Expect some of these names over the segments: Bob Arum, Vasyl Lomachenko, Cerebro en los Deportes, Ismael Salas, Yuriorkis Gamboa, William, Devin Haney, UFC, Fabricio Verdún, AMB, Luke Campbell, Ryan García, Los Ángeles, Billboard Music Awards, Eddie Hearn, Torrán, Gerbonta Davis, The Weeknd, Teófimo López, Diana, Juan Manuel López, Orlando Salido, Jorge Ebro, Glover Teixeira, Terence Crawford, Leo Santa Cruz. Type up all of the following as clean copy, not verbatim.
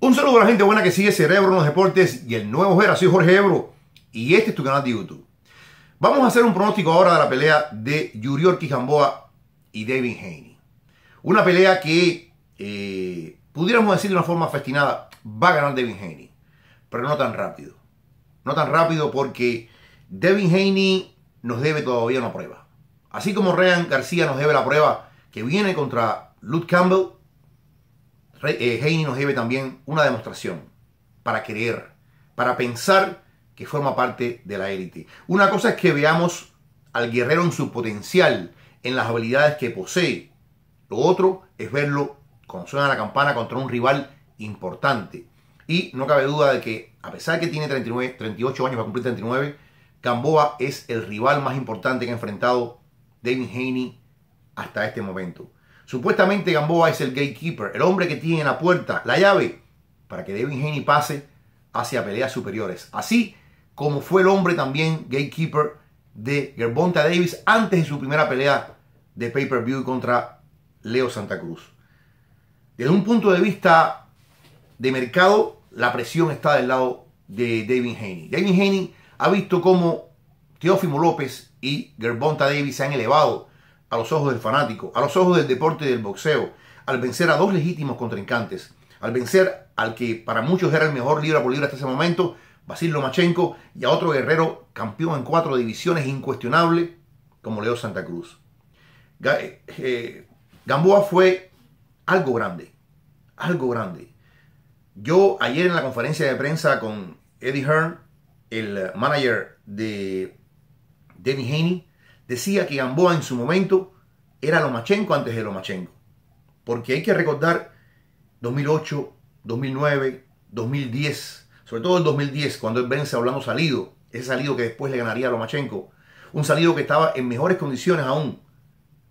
Un saludo a la gente buena que sigue Cerebro en los Deportes y el nuevo Vera. Soy Jorge Ebro y este es tu canal de YouTube. Vamos a hacer un pronóstico ahora de la pelea de Yuriorkis Gamboa y Devin Haney. Una pelea que, pudiéramos decir de una forma festinada, va a ganar Devin Haney. Pero no tan rápido. No tan rápido porque Devin Haney nos debe todavía una prueba. Así como Ryan García nos debe la prueba que viene contra Luke Campbell, Haney nos debe también una demostración para creer, para pensar que forma parte de la élite. Una cosa es que veamos al guerrero en su potencial, en las habilidades que posee. Lo otro es verlo cuando suena la campana contra un rival importante. Y no cabe duda de que, a pesar de que tiene 38 años, va a cumplir 39, Gamboa es el rival más importante que ha enfrentado Devin Haney hasta este momento. Supuestamente Gamboa es el gatekeeper, el hombre que tiene en la puerta la llave para que Devin Haney pase hacia peleas superiores. Así como fue el hombre también gatekeeper de Gerbonta Davis antes de su primera pelea de pay-per-view contra Leo Santa Cruz. Desde un punto de vista de mercado, la presión está del lado de Devin Haney. Devin Haney ha visto cómo Teófimo López y Gerbonta Davis se han elevado a los ojos del fanático, a los ojos del deporte y del boxeo, al vencer a dos legítimos contrincantes, al vencer al que para muchos era el mejor libra por libra hasta ese momento, Vasyl Lomachenko, y a otro guerrero campeón en 4 divisiones incuestionable como Leo Santa Cruz. Gamboa fue algo grande, algo grande. Yo ayer en la conferencia de prensa con Eddie Hearn, el manager de Devin Haney, decía que Gamboa en su momento era Lomachenko antes de Lomachenko. Porque hay que recordar 2008, 2009, 2010. Sobre todo el 2010, cuando él vence a Orlando Salido. Ese Salido que después le ganaría a Lomachenko. Un Salido que estaba en mejores condiciones aún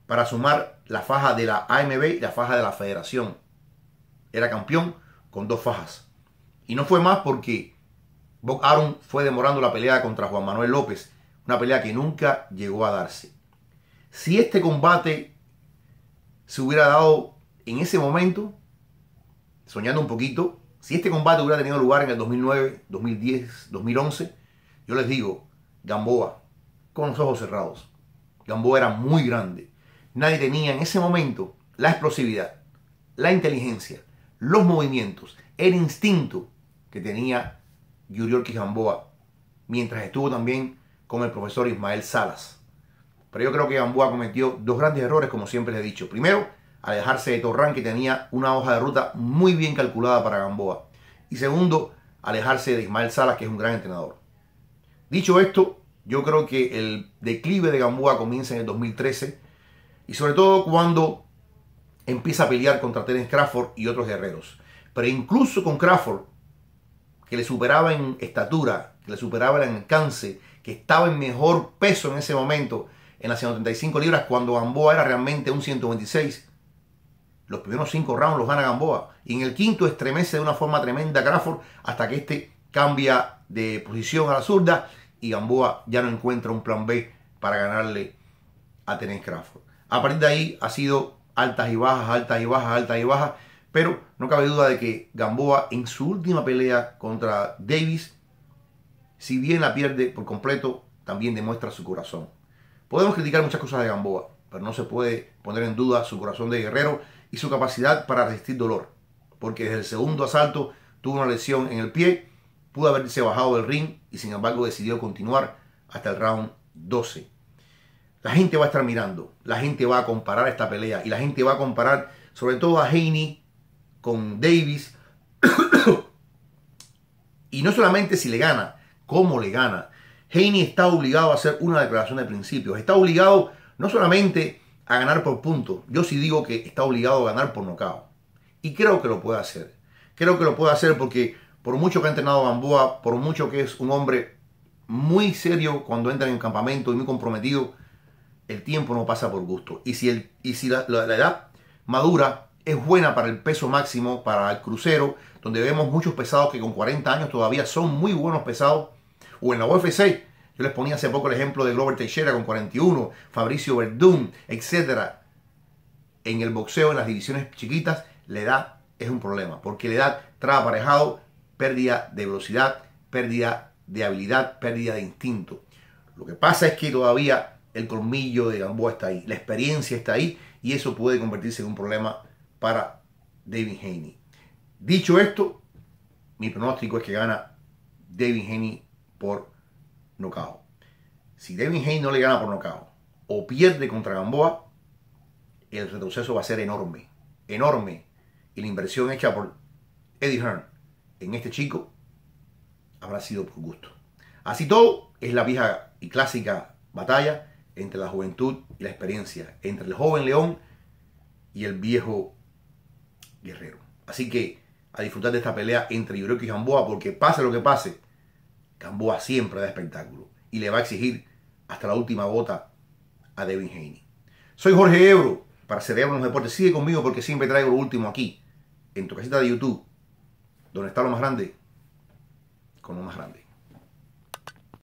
para sumar la faja de la AMB y la faja de la Federación. Era campeón con 2 fajas. Y no fue más porque Bob Arum fue demorando la pelea contra Juan Manuel López. Una pelea que nunca llegó a darse. Si este combate se hubiera dado en ese momento, soñando un poquito, si este combate hubiera tenido lugar en el 2009, 2010, 2011, yo les digo, Gamboa, con los ojos cerrados, Gamboa era muy grande. Nadie tenía en ese momento la explosividad, la inteligencia, los movimientos, el instinto que tenía Yuriorkis Gamboa, mientras estuvo también con el profesor Ismael Salas. Pero yo creo que Gamboa cometió 2 grandes errores, como siempre les he dicho. Primero, alejarse de Torrán, que tenía una hoja de ruta muy bien calculada para Gamboa. Y segundo, alejarse de Ismael Salas, que es un gran entrenador. Dicho esto, yo creo que el declive de Gamboa comienza en el 2013. Y sobre todo cuando empieza a pelear contra Terence Crawford y otros guerreros. Pero incluso con Crawford, que le superaba en estatura, que le superaba en alcance, que estaba en mejor peso en ese momento, en las 135 libras, cuando Gamboa era realmente un 126. Los primeros 5 rounds los gana Gamboa. Y en el quinto estremece de una forma tremenda Crawford, hasta que este cambia de posición a la zurda y Gamboa ya no encuentra un plan B para ganarle a Terence Crawford. A partir de ahí ha sido altas y bajas, altas y bajas, altas y bajas. Pero no cabe duda de que Gamboa en su última pelea contra Davis, si bien la pierde por completo, también demuestra su corazón. Podemos criticar muchas cosas de Gamboa, pero no se puede poner en duda su corazón de guerrero y su capacidad para resistir dolor. Porque desde el segundo asalto tuvo una lesión en el pie, pudo haberse bajado del ring y sin embargo decidió continuar hasta el round 12. La gente va a estar mirando, la gente va a comparar esta pelea y la gente va a comparar sobre todo a Haney con Davis. Y no solamente si le gana, cómo le gana. Haney está obligado a hacer una declaración de principios. Está obligado no solamente a ganar por puntos. Yo sí digo que está obligado a ganar por nocaut. Y creo que lo puede hacer. Creo que lo puede hacer porque por mucho que ha entrenado Gamboa, por mucho que es un hombre muy serio cuando entra en el campamento y muy comprometido, el tiempo no pasa por gusto. Y si la edad madura es buena para el peso máximo, para el crucero, donde vemos muchos pesados que con 40 años todavía son muy buenos pesados, o en la UFC, yo les ponía hace poco el ejemplo de Glover Teixeira con 41, Fabricio Verdún, etc. En el boxeo, en las divisiones chiquitas, la edad es un problema, porque le da traba aparejado, pérdida de velocidad, pérdida de habilidad, pérdida de instinto. Lo que pasa es que todavía el colmillo de Gamboa está ahí, la experiencia está ahí, y eso puede convertirse en un problema para Devin Haney. Dicho esto, mi pronóstico es que gana Devin Haney por nocao. Si Devin Haney no le gana por nocao o pierde contra Gamboa, el retroceso va a ser enorme, enorme. Y la inversión hecha por Eddie Hearn en este chico habrá sido por gusto. Así todo, es la vieja y clásica batalla entre la juventud y la experiencia, entre el joven león y el viejo guerrero. Así que a disfrutar de esta pelea entre Yuriorkis Gamboa, porque pase lo que pase, Gamboa siempre da espectáculo y le va a exigir hasta la última gota a Devin Haney. Soy Jorge Ebro para Cerebro en los Deportes. Sigue conmigo porque siempre traigo lo último aquí, en tu casita de YouTube, donde está lo más grande, con lo más grande.